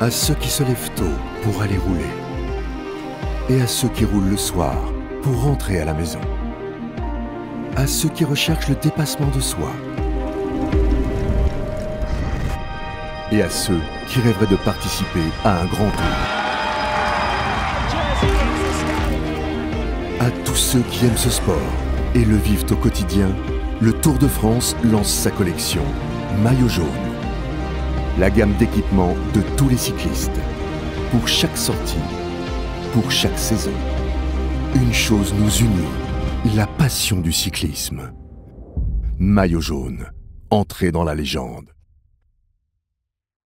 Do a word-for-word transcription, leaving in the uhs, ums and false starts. à ceux qui se lèvent tôt pour aller rouler et à ceux qui roulent le soir pour rentrer à la maison, à ceux qui recherchent le dépassement de soi et à ceux qui rêveraient de participer à un grand tour, à tous ceux qui aiment ce sport et le vivent au quotidien. Le Tour de France lance sa collection Maillot Jaune, la gamme d'équipements de tous les cyclistes, pour chaque sortie, pour chaque saison. Une chose nous unit, la passion du cyclisme. Maillot Jaune, entrée dans la légende.